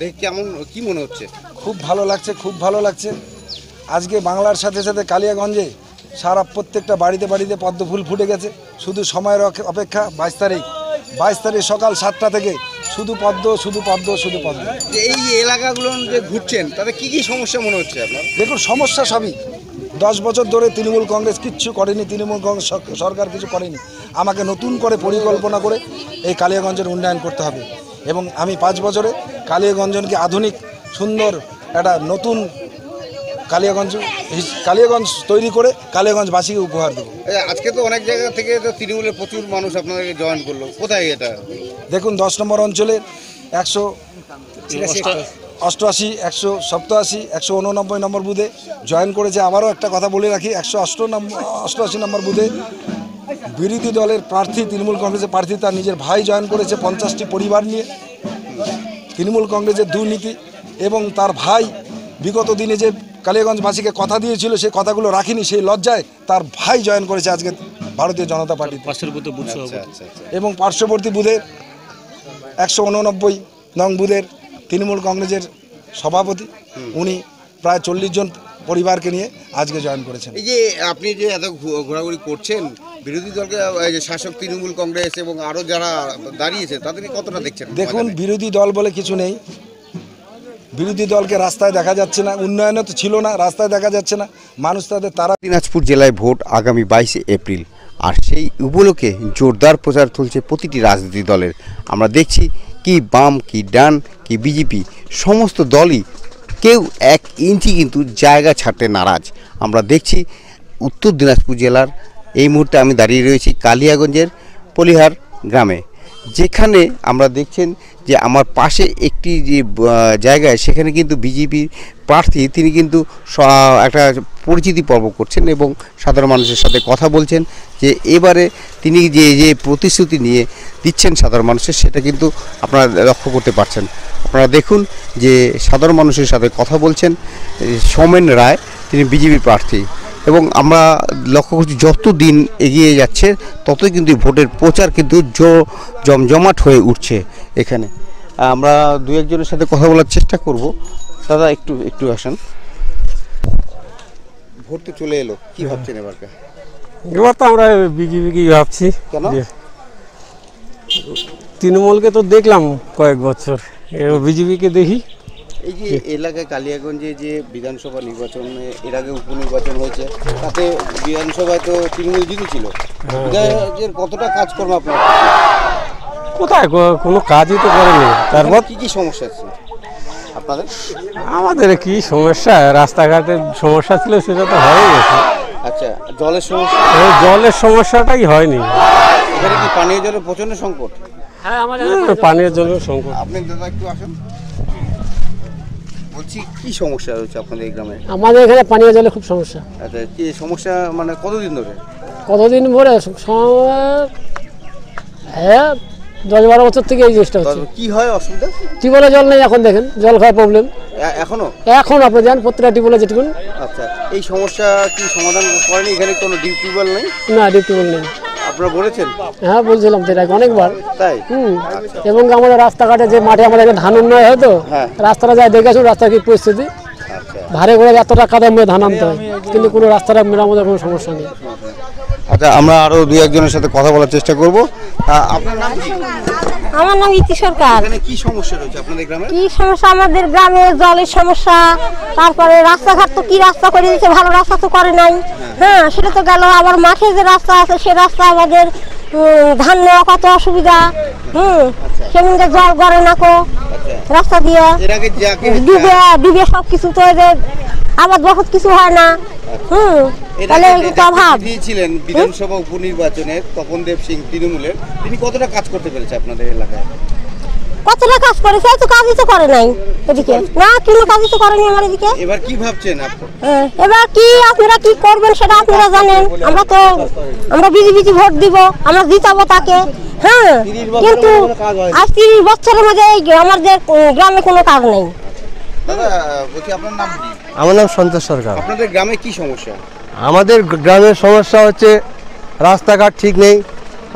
দেখে কেমন কি মনে হচ্ছে? খুব ভালো লাগছে, খুব ভালো লাগছে। আজকে বাংলার সাথে সাথে কালিয়াগঞ্জে সারা প্রত্যেকটা বাড়িতে বাড়িতে পদ্ম ফুল ফুটে গেছে। শুধু সময়ের অপেক্ষা 22 তারিখ সকাল 7টা থেকে শুধু পদ্ম, শুধু পদ্ম, শুধু পদ্ম। এই এলাকাগুলো যে ঘুরছেন তাতে কি কি সমস্যা মনে হচ্ছে আপনার? দেখুন, সমস্যা সবই। 10 বছর ধরে তৃণমূল কংগ্রেস কিচ্ছু করেনি, তৃণমূল কংগ্রেস সরকার কিছু করেনি। আমাকে নতুন করে পরিকল্পনা করে এই কালিয়াগঞ্জের উন্নয়ন করতে হবে এবং আমি 5 বছরে কালিয়াগঞ্জকে আধুনিক সুন্দর একটা নতুন কালিয়াগঞ্জ তৈরি করে কালিয়াগঞ্জবাসীকে উপহার দেবো। আজকে তো অনেক জায়গা থেকে তো তৃণমূলের প্রচুর মানুষ আপনাদেরকে জয়েন করলো, কোথায় এটা? দেখুন, 10 নম্বর অঞ্চলে 188, 187, 189 নম্বর বুথে জয়েন করেছে। আবারও একটা কথা বলে রাখি, 188 নম্বর বুথে বিরোধী দলের প্রার্থী, তৃণমূল কংগ্রেসের প্রার্থী, তার নিজের ভাই জয়েন করেছে 50টি পরিবার নিয়ে। তৃণমূল কংগ্রেসের দুর্নীতি এবং তার ভাই বিগত দিনে যে কালিয়াগঞ্জবাসীকে কথা দিয়েছিল সেই কথাগুলো রাখেনি, সেই লজ্জায় তার ভাই জয়েন করেছে আজকে ভারতীয় জনতা পার্টি। এবং পার্শ্ববর্তী বুথের 189 নং বুথের তৃণমূল কংগ্রেসের সভাপতি, উনি প্রায় 40 জন পরিবারকে নিয়ে আজকে জয়েন করেছেন। এই যে আপনি যে এত ঘোরাঘুরি করছেন, বিরোধী দলকে, শাসক তৃণমূল কংগ্রেস এবং আরও যারা দাঁড়িয়েছে তাদেরকে কতটা দেখছেন? দেখুন, বিরোধী দল বলে কিছু নেই, বিরোধী দলকে রাস্তায় দেখা যাচ্ছে না, উন্নয়নও তো ছিল না, রাস্তায় দেখা যাচ্ছে না, মানুষ তাদের তারা। দিনাজপুর জেলায় ভোট আগামী 22 এপ্রিল, আর সেই উপলক্ষে জোরদার প্রচার চলছে প্রতিটি রাজনৈতিক দলের। আমরা দেখছি কি বাম, কি ডান, কি বিজেপি, সমস্ত দলই কেউ এক ইঞ্চি কিন্তু জায়গা ছাড়তে নারাজ। আমরা দেখছি উত্তর দিনাজপুর জেলার, এই মুহূর্তে আমি দাঁড়িয়ে রয়েছি কালিয়াগঞ্জের পলিহার গ্রামে, যেখানে আমরা দেখছেন যে আমার পাশে একটি যে জায়গায় সেখানে কিন্তু বিজেপির প্রার্থী তিনি কিন্তু একটা পরিচিতি পর্ব করছেন এবং সাধারণ মানুষের সাথে কথা বলছেন যে এবারে তিনি যে যে প্রতিশ্রুতি নিয়ে দিচ্ছেন সাধারণ মানুষের, সেটা কিন্তু আপনারা লক্ষ্য করতে পারছেন। আপনারা দেখুন যে সাধারণ মানুষের সাথে কথা বলছেন সৌমেন রায়, তিনি বিজেপি প্রার্থী, এবং আমরা লক্ষ্য করছি যত দিন এগিয়ে যাচ্ছে ততই কিন্তু ভোটের প্রচার কিন্তু জমজমাট হয়ে উঠছে। এখানে আমরা দু একজনের সাথে কথা বলার চেষ্টা করব। দাদা, একটু আসেন। ভোট তো চলে এলো, কি ভাবছেন এবারকে? এবার তো আমরা বিজেপিকেই ভাবছি। কেন? তৃণমূলকে তো দেখলাম কয়েক বছর, এবার বিজেপিকে দেখি। এই যে এলাকায় কালিয়াগঞ্জে যে বিধানসভা নির্বাচনে এর আগে উপনির্বাচন হয়েছে, তাতে বিধানসভায় তো তৃণমূল জিতেছিল, কতটা কাজকর্ম আপনার? কোথায় কোনো কাজই তো করেনি। তারপর কি কি সমস্যা আছে আপনাদের? আমাদের কি সমস্যা, রাস্তাঘাটের সমস্যা ছিল, সেটা তো হয়ে গেছে। আচ্ছা, জলের সমস্যা? জলের সমস্যাটাই হয়নি। এখানে কি পানীয় জলের প্রচন্ড সংকট? হ্যাঁ, আমাদের পানীয় জলের সংকট। আপনি দাদা একটু আসেন, কি সমস্যা হচ্ছে আপনাদের গ্রামে? আমাদের এখানে পানীয় জলের খুব সমস্যা। আচ্ছা, কি সমস্যা মানে কতদিন ধরে? কতদিন ধরে? হ্যাঁ, 10-12 বছর থেকে এই জিনিসটা হচ্ছে। কি হয় অসুবিধা? টিউবওয়েলে জল নেই এখন, দেখেন জল খাওয়ার প্রবলেম এখনো। এখন আপনি জানেন প্রত্যেকটা টিউবওয়েলে যেটুকুন। আচ্ছা, এই সমস্যা কি সমাধান করেনি? এখানে কোনো টিউবওয়েল নেই? না, টিউবওয়েল নেই। আপনারা বলেছেন? হ্যাঁ, বলছিলাম তো এটাকে অনেকবার। তাই? এবং আমাদের রাস্তাঘাটে যে মাঠে আমাদের ধান উন্নয় হয় তো, রাস্তাটা যায় দেখে আসুন রাস্তার কি পরিস্থিতি। ভারে ঘরে এতটা কাদা মেয়ে ধান আনতে হয়, কিন্তু কোনো রাস্তাটা মেরামতের কোনো সমস্যা নেই। আচ্ছা, আমরা আরও 2-1 জনের সাথে কথা বলার চেষ্টা করবো। আপনার নাম কি? আমার নাম ইতি সরকার। কি সমস্যা হচ্ছে আপনাদের গ্রামে? কি সমস্যা আমাদের গ্রামে? জলের সমস্যা, তারপরে রাস্তাঘাট তো কি রাস্তা করে দিচ্ছে, ভালো রাস্তা তো করে নাই। হ্যাঁ, সেটা তো গেল। আবার মাঠে যে রাস্তা আছে সে রাস্তা আমাদের ধান নেওয়া কত অসুবিধা। সেদিনকে জল গড়ে নাকো রাস্তা দিয়ে ডুবে ডুবে সব কিছু তো আবার বহুত কিছু হয় না। তাহলে অভাব দিয়েছিলেন বিধানসভা উপনির্বাচনে তপনদেব সিং তৃণমূলের, তিনি কতটা কাজ করতে পেরেছে আপনাদের এলাকায়? কতটা কাজ করেছে? তো কাজই তো করে নাই এদিকে, না কোনো কাজই তো করেনি আমার এদিকে। এবার কি ভাবছেন আপনারা? এবার কি আপনারা কি করবেন সেটা আপনারা জানেন। আমরা তো বিজেপি ভোট দিব, আমরা জিতাবো তাকে। হ্যাঁ, কিন্তু আজ 30 বছরের মধ্যে আমাদের গ্রামে কোনো কাজ নেই। দাদা বলছি, আপনার নাম? আমার নাম সন্তোষ সরকার। আপনাদের গ্রামে কি সমস্যা? আমাদের গ্রামের সমস্যা হচ্ছে রাস্তাঘাট ঠিক নেই।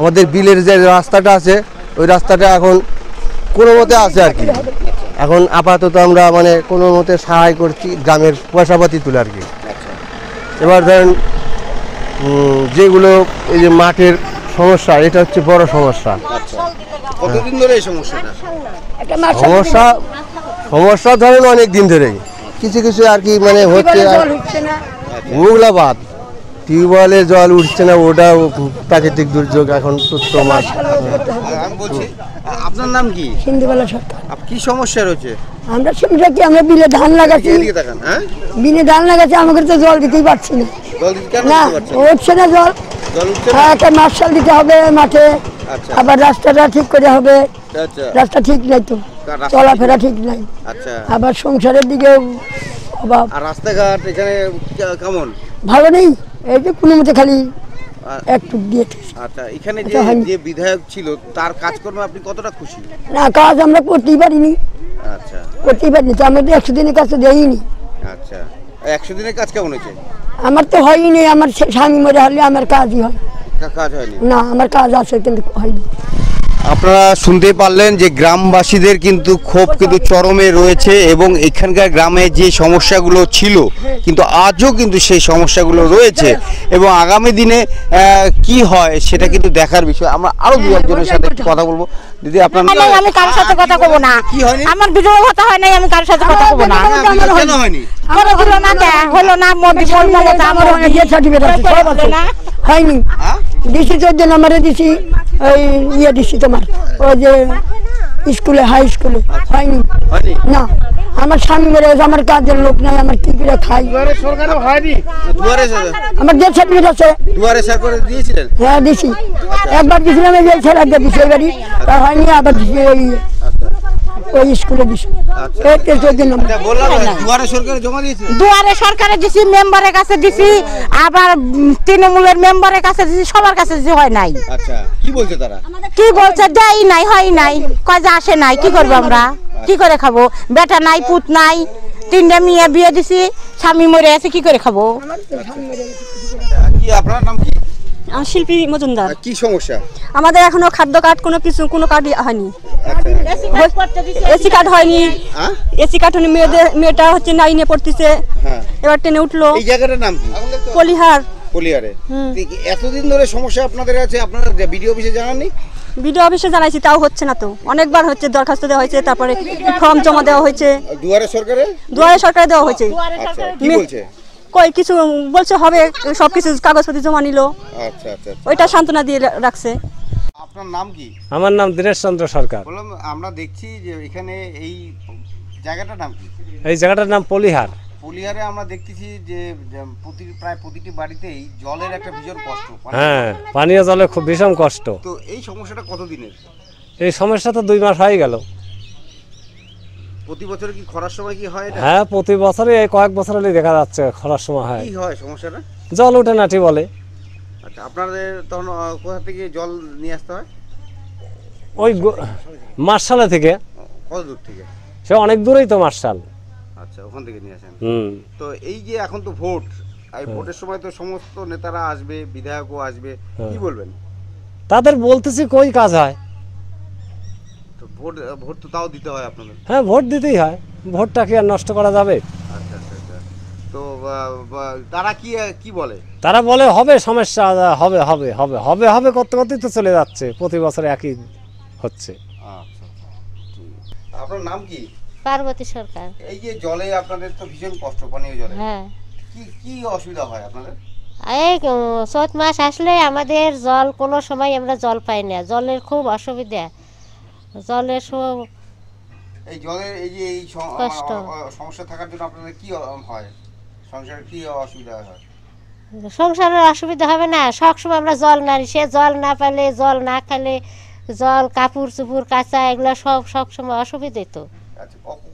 আমাদের বিলের যে রাস্তাটা আছে, ওই রাস্তাটা এখন কোনো মতে আছে আর কি। एखन आपातत आमरा माने कोनो मते सहाय करछि ग्रामेर पयसापाती तुलार कि। एबार धरेन जेगुलो ओइ जे माठेर समस्या, एटा हच्छे बड़ समस्या। कतदिन धरे এই সমস্যাটা? একটা মাস ধরে সমস্যা ধরেন অনেক দিন ধরে কিছু কিছু আর কি মানে হচ্ছে না। ওগুলা বাদ, টিউবওয়েলে জল উঠছে না, ওটা প্রাকৃতিক দুর্যোগ। এখন সত্য মাস আমি বলছি। আপনার নাম কি? সিন্ধুবালা সত্তর। আপ কি সমস্যা হচ্ছে? আমরা সমস্যা কি, আমরা বিলে ধান লাগাচ্ছি। এদিকে তাকান। হ্যাঁ, বিলে ধান লাগাচ্ছি, আমাদের তো জল দিতেই পারছি না। জল দিতে কেন পারছি না? উঠছে না জল। জল উঠছে না। একটা মার্শাল দিতে হবে মাঠে। আচ্ছা, আবার রাস্তাটা ঠিক করে হবে। আচ্ছা, রাস্তা ঠিক নাই তো, চলাফেরা ঠিক নাই। আচ্ছা, আবার সংসারের দিকে অভাব। আর রাস্তাঘাট এখানে কেমন? ভালো নেই, এই যে কোনো মতে খালি একটু দিয়ে। আচ্ছা, এখানে যে যে বিধায়ক ছিল তার কাজকর্মে আপনি কতটা খুশি? না, কাজ আমরা করতেই পারিনি। আচ্ছা, করতেই পারিনি, তো আমরা 100 দিনের কাজ দেইনি। আচ্ছা, 100 দিনের কাজ কেমন হয়েছে? আমার তো হয়নি, আমার স্বামী মরে হলে আমার কাজই হয়। কাজ হয়নি? না, আমার কাজ আছে কিন্তু হয়নি। আপনারা শুনতে পারলেন যে গ্রামবাসীদের কিন্তু ক্ষোভ কিন্তু চরমে রয়েছে এবং এখানকার গ্রামে যে সমস্যাগুলো ছিল কিন্তু আজও কিন্তু সেই সমস্যাগুলো রয়েছে এবং আগামী দিনে কি হয় সেটা কিন্তু দেখার বিষয়। আমরা আরো দুই একজনের সাথে কথা বলবো। দিদি আপনার আমি কার সাথে কথা বলবো না, আমার বিধবা ভাতা হয় নাই, আমি কার সাথে কথা বলবো না। আমার হলো না, হলো না, মোদি মমতা আমার ইয়ে সার্টিফিকেট আছে সব আছে হয়নি। দিছি 14 নম্বরে দিছি, ওই ইয়ে দিছি তোমার ওই যে স্কুলে, হাই স্কুলে হয়নি। না, আমার স্বামী মেরে আমার কাজের লোক নাই, আমার কি করে খাই। সরকারও হয়নি, দুয়ারে আমার যে সার্টিফিকেট আছে দুয়ারে সরকার দিয়েছিলেন। হ্যাঁ দিছি, একবার দিছিলাম এই যে ছেড়া দিছি, এবারে তা হয়নি, আবার দিছি ওই স্কুলে দিছি। আচ্ছা, 14 নম্বর বললাম দুয়ারে সরকারে জমা দিয়েছিলেন। দুয়ারে সরকারে দিছি, মেম্বারের কাছে দিছি, আবার তৃণমূলের মেম্বারের কাছে দিছি, সবার কাছে দিছি, হয় নাই। আচ্ছা, কি বলছে তারা? কি বলছে? দেই নাই, হয় নাই, কাজে আসে নাই। কি করব আমরা, কি করে খাবো? বেটা নাই, পুত নাই, তিনটা মেয়ে বিয়ে দিছি, স্বামী মরে আছে, কি করে খাবো? কি আপনার নাম কি? আমি শিল্পী মজুমদার। কি সমস্যা? আমাদের এখনো খাদ্য কার্ড কোনো কিছু কোনো কার্ড হয়নি, এসি কার্ড হয়নি। এসি কার্ড হয়নি, মেয়েটা হচ্ছে নাইনে পড়তেছে, এবার ট্রেনে উঠলো। এই জায়গাটার নাম কি? পলিহার। পলিহারে এতদিন ধরে সমস্যা আপনাদের আছে, আপনারা বিডিও অফিসে জানাননি? বিডিও অফিসে জানাইছি, তাও হচ্ছে না। তো অনেকবার হচ্ছে, দরখাস্ত দেওয়া হয়েছে, তারপরে ফর্ম জমা দেওয়া হয়েছে, দুয়ারে সরকারে দেওয়া হয়েছে। কি বলছে? কই কিছু বলছে হবে, সবকিছু কাগজপত্র জমা নিলো। আচ্ছা আচ্ছা, ওইটা সান্তনা দিয়ে রাখছে। আপনার নাম কি? আমার নাম দীনেশ চন্দ্র সরকার। বললাম আমরা দেখছি যে এখানে এই জায়গাটার নাম কি? এই জায়গাটার নাম পলিহার। পলিহারে আমরা দেখতেছি যে প্রায় প্রতিটি বাড়িতেই জলের একটা ভীষণ কষ্ট। হ্যাঁ, পানীয় জলের খুব ভীষণ কষ্ট। তো এই সমস্যাটা কতদিনের? এই সমস্যা তো 2 মাস হয়ে গেল। প্রতি বছর কি খরার সময় কি হয়? হ্যাঁ, প্রতি বছরে এই কয়েক বছর হলে দেখা যাচ্ছে খরার সময় হয়। কি হয় সমস্যাটা? জল ওঠে না বলে। আচ্ছা, আপনাদের তখন কোথা থেকে জল নিয়ে আসতে হয়? ওই মার্শালা থেকে। কত দূর থেকে? সে অনেক দূরেই তো মার্শাল। আচ্ছা, ওখান থেকে নিয়ে আসেন। তো এই যে এখন তো ভোট, এই ভোটের সময় তো সমস্ত নেতারা আসবে, বিধায়কও আসবে, কি বলবেন তাদের? বলতেছি কই কাজ হয়? তো ভোট ভোট তো তাও দিতে হয় আপনাদের? হ্যাঁ, ভোট দিতেই হয়, ভোটটা কি আর নষ্ট করা যাবে? আচ্ছা আচ্ছা, তো তারা কি কি বলে? তারা বলে হবে সমস্যা, হবে হবে হবে হবে হবে করতে করতেই তো চলে যাচ্ছে, প্রতি বছর একই হচ্ছে। আচ্ছা, আপনার নাম কি? পার্বতী সরকার। এই যে জলে আপনাদের তো ভীষণ কষ্ট, পানীয় জলে। হ্যাঁ, কি কি অসুবিধা হয় আপনাদের? এই 7 মাস আসলে আমাদের জল কোনো সময় আমরা জল পাই না, জলের খুব অসুবিধা, জলের সব এই জলের এই যে এই সমস্যা থাকার জন্য আপনাদের কি হয়? সংসারে কি অসুবিধা হয়? সংসারের অসুবিধা হবে না, সবসময় আমরা জল না নিয়ে, সে জল না পেলে, জল না খেলে, জল কাপড় চুপড় কাঁচা এগুলো সব সবসময় অসুবিধাই তো।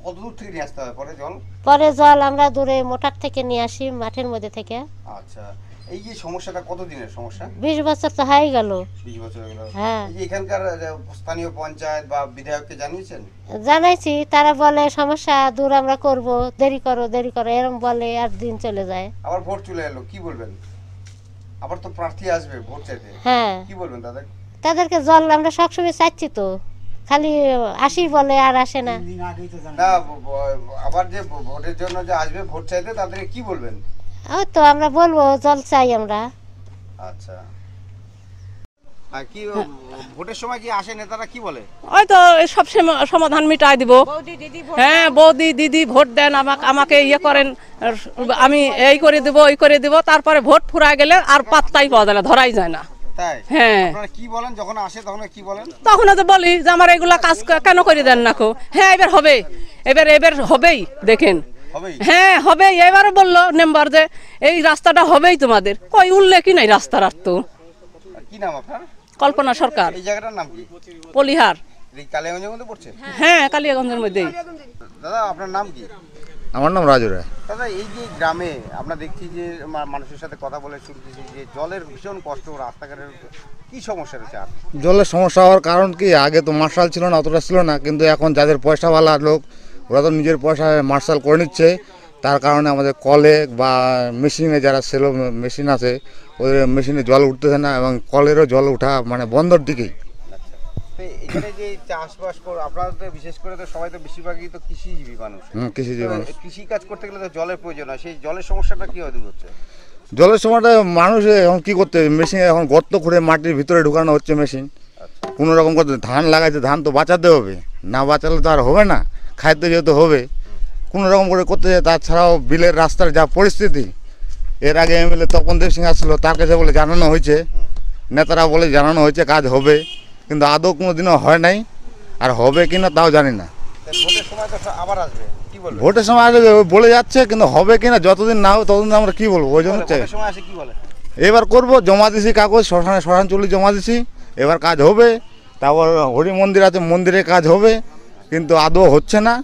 কত দূর থেকে নিয়ে আসতে হয় পরে জল? পরে জল আমরা দূরে মোটর থেকে নিয়ে আসি, মাঠের মধ্যে থেকে। আচ্ছা, এই যে সমস্যাটা কত দিনের সমস্যা? 20 বছর তো হয়ে গেল। 20 বছর হয়ে গেল। হ্যাঁ, এই এখানকার স্থানীয় পঞ্চায়েত বা বিধায়ককে জানিয়েছেন? জানাইছি, তারা বলে সমস্যা দূর আমরা করব, দেরি করো দেরি করো এরকম বলে, আর দিন চলে যায়। আবার ভোট চলে এলো, কি বলবেন? আবার তো প্রার্থী আসবে ভোট চাইতে। হ্যাঁ, কি বলবেন তাদের? তাদেরকে জল আমরা সবসময় চাইছি তো, खाली आशी बोले और आसे ना ना আবার যে ভোটের জন্য যে আসবে ভোট চাইতে তাদেরকে কি বলবেন? ও তো আমরা বলবো জল চাই আমরা। আচ্ছা আর কি ভোটের সময় কি আসে নেতারা কি বলে? ওই তো সব সমাধান মিটাই দিব। বৌদি দিদি ভোট, হ্যাঁ বৌদি দিদি ভোট দেন আমাকে, আমাকে ইয়ে করেন, আমি এই করে দেব ওই করে দেব, তারপরে ভোট ফুরায় গেলে আর পাত্তাই পাওয়া যায় না, ধরাই যায় না। कल्पना सरकार पलिहार हाँ कालियागंज मध्य আমার নাম রাজু রায়। দাদা এই যে গ্রামে আমরা দেখছি যে মানুষের সাথে কথা বলে শুনতেছি যে জলের ভীষণ কষ্ট, রাস্তাঘাটের কি সমস্যা হচ্ছে? জলের সমস্যা হওয়ার কারণ কি, আগে তো মার্শাল ছিল না, অতটা ছিল না, কিন্তু এখন যাদের পয়সাওয়ালা লোক ওরা তো নিজের পয়সায় মার্শাল করে নিচ্ছে, তার কারণে আমাদের কলে বা মেশিনে যারা সেলো মেশিন আছে ওদের মেশিনে জল উঠতেছে না এবং কলেরও জল ওঠা মানে বন্ধর দিকেই। জলের সমস্যা মানুষ এখন কি করতে মেশিন এখন গর্ত খুঁড়ে মাটির ভিতরে ঢুকানো হচ্ছে মেশিন, কোনো রকম করতে ধান লাগাইছে, ধান তো বাঁচাতে হবে, না বাঁচালে তো আর হবে না, খাইতে যেতে হবে, কোনো রকম করে করতে। তাছাড়াও বিলের রাস্তার যা পরিস্থিতি, এর আগে MLA তপনদেব সিংহ আসছিল, তার কাছে বলে জানানো হয়েছে, নেতারা বলে জানানো হয়েছে কাজ হবে, কিন্তু আদৌ কোনোদিনও হয় নাই, আর হবে কিনা তাও জানি না। ভোটের সময় আসবে বলে যাচ্ছে, কিন্তু হবে কিনা যতদিন না হবে ততদিন আমরা কি বলবো। ওই জন্য এবার করবো, জমা দিছি কাগজ, শ্মশান চুল্লি জমা দিছি, এবার কাজ হবে। তারপর হরি মন্দির আছে, মন্দিরে কাজ হবে, কিন্তু আদৌ হচ্ছে না।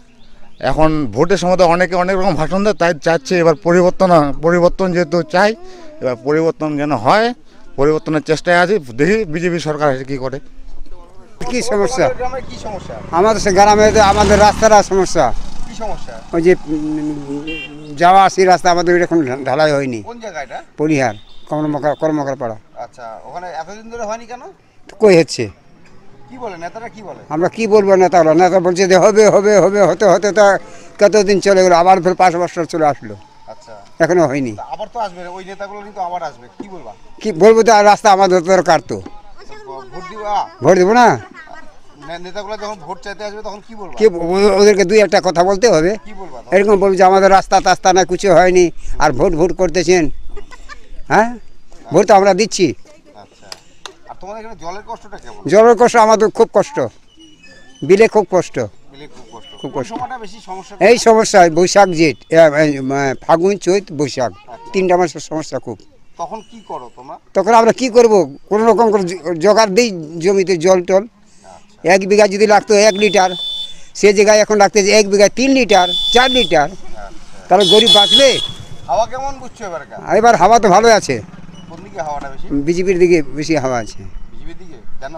এখন ভোটের সময় তো অনেকে অনেক রকম ভাষণ দেয়, তাই চাচ্ছে এবার পরিবর্তন যেহেতু চাই, এবার পরিবর্তন যেন হয়, পরিবর্তনের চেষ্টায় আছে, দেখি বিজেপি সরকার এসে কী করে। কি সমস্যা আমাদের গ্রামে? আমাদের রাস্তার সমস্যা, ওই যে যাওয়া আসি রাস্তা আমাদের এখন ঢালাই হয়নি। কোন জায়গা এটা? পলিহার কর্মকারপাড়া। আচ্ছা, ওখানে এতদিন ধরে হয়নি কেন? কই হচ্ছে কি বলে নেতারা? কি বলে আমরা কি বলবো? নেতারা নেতা বলছে যে হবে হবে হবে, হতে হতে তা কতদিন চলে গেল, আবার ফের 5 বছর চলে আসলো। আচ্ছা, এখনো হয়নি, আবার তো আসবে, ওই নেতাগুলো কিন্তু আবার আসবে। কি বলবা? কি বলবো, তো রাস্তা আমাদের দরকার, তো ভোট দেবো না। নেতাগুলো যখন ভোট চাইতে আসবে তখন কি বলবো? কি ওদেরকে দুই একটা কথা বলতে হবে, এরকম বলবো যে আমাদের রাস্তা টাস্তা না কিছু হয়নি, আর ভোট ভোট করতেছেন। হ্যাঁ, ভোট তো আমরা দিচ্ছি। আচ্ছা, আর তোমাদের এখানে জলের কষ্টটা কেমন? জলের কষ্ট আমাদের খুব কষ্ট, বিলে খুব কষ্ট, খুব কষ্ট। এই সমস্যা বৈশাখ জেঠ ফাগুন চৈত বৈশাখ 3টা মাসের সমস্যা খুব। তখন কি করো তোমরা? তখন আমরা কি করব, কোন রকম করে জোগাড় দেই জমিতে জল টল। 1 বিঘা যদি লাগতো 1 লিটার, সে জায়গায় এখন লাগতেছে 1 বিঘায় 3 লিটার 4 লিটার, তাহলে গরিব বাঁচবে। হাওয়া কেমন বুঝছো এবারকার? এবার হাওয়া তো ভালো আছে। কোন দিকে হাওয়াটা বেশি? বিজেপির দিকে বেশি হাওয়া আছে। বিজেপির দিকে কেন?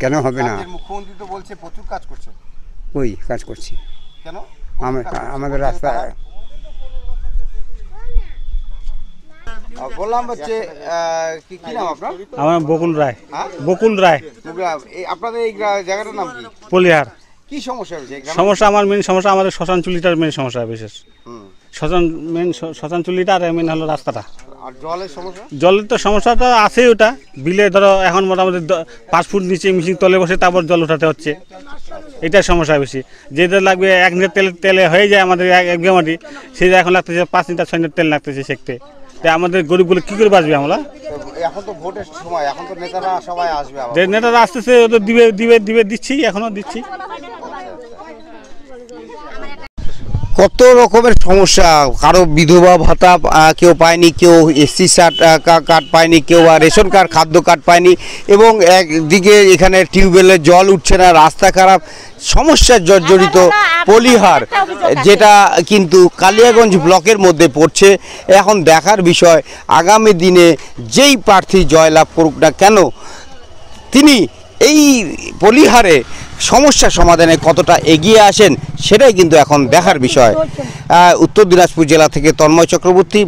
কেন হবে না, মুখ্যমন্ত্রী তো বলছে প্রচুর কাজ করছে। ওই কাজ করছি কেন? আমাদের রাস্তা বললাম হচ্ছে। কি নাম আপনার? আমার বকুল রায়। বকুল রায়। আপনাদের এই জায়গাটার নাম কি? পলিহার। কি সমস্যা হয়েছে? সমস্যা আমার মেন সমস্যা আমাদের শ্মশান চুল্লিটার মেন সমস্যা বিশেষ। শ্মশান চুল্লিটা আর মেন হলো রাস্তাটা। আর জলের সমস্যা? জলের তো সমস্যাটা আছেই, ওটা বিলে ধরো এখন মোটামুটি 5 ফুট নিচে মেশিন তলে বসে তারপর জল ওঠাতে হচ্ছে, এটা সমস্যা বেশি। যেটা লাগবে 1 লিটার তেলে হয়ে যায় আমাদের 1 বিঘা মাটি, সেটা এখন লাগতেছে 5 লিটার 6 লিটার তেল লাগতেছে সেকতে। আমাদের গরিবগুলো কি করে বাঁচবে? আমরা এখন তো ভোটের সময়, এখন তো নেতারা সবাই আসবে, নেতারা আসতেছে, দিবে দিবে দিবে, দিচ্ছি, এখনো দিচ্ছি। কত রকমের সমস্যা, কারো বিধবা ভাতা কেউ পায়নি, কেউ SC কার্ড পায়নি, কেউ আর রেশন কার্ড খাদ্য কার্ড পায়নি, এবং একদিকে এখানে টিউবওয়েলের জল উঠছে না, রাস্তা খারাপ, সমস্যা জর্জরিত পলিহার, যেটা কিন্তু কালিয়াগঞ্জ ব্লকের মধ্যে পড়ছে। এখন দেখার বিষয় আগামী দিনে যেই প্রার্থী জয়লাভ করুক না কেন, তিনি এই পলিহারে সমস্যা সমাধানে কতটা এগিয়ে আসেন, সেটাই কিন্তু এখন দেখার বিষয়। উত্তর দিনাজপুর জেলা থেকে তন্ময় চক্রবর্তী।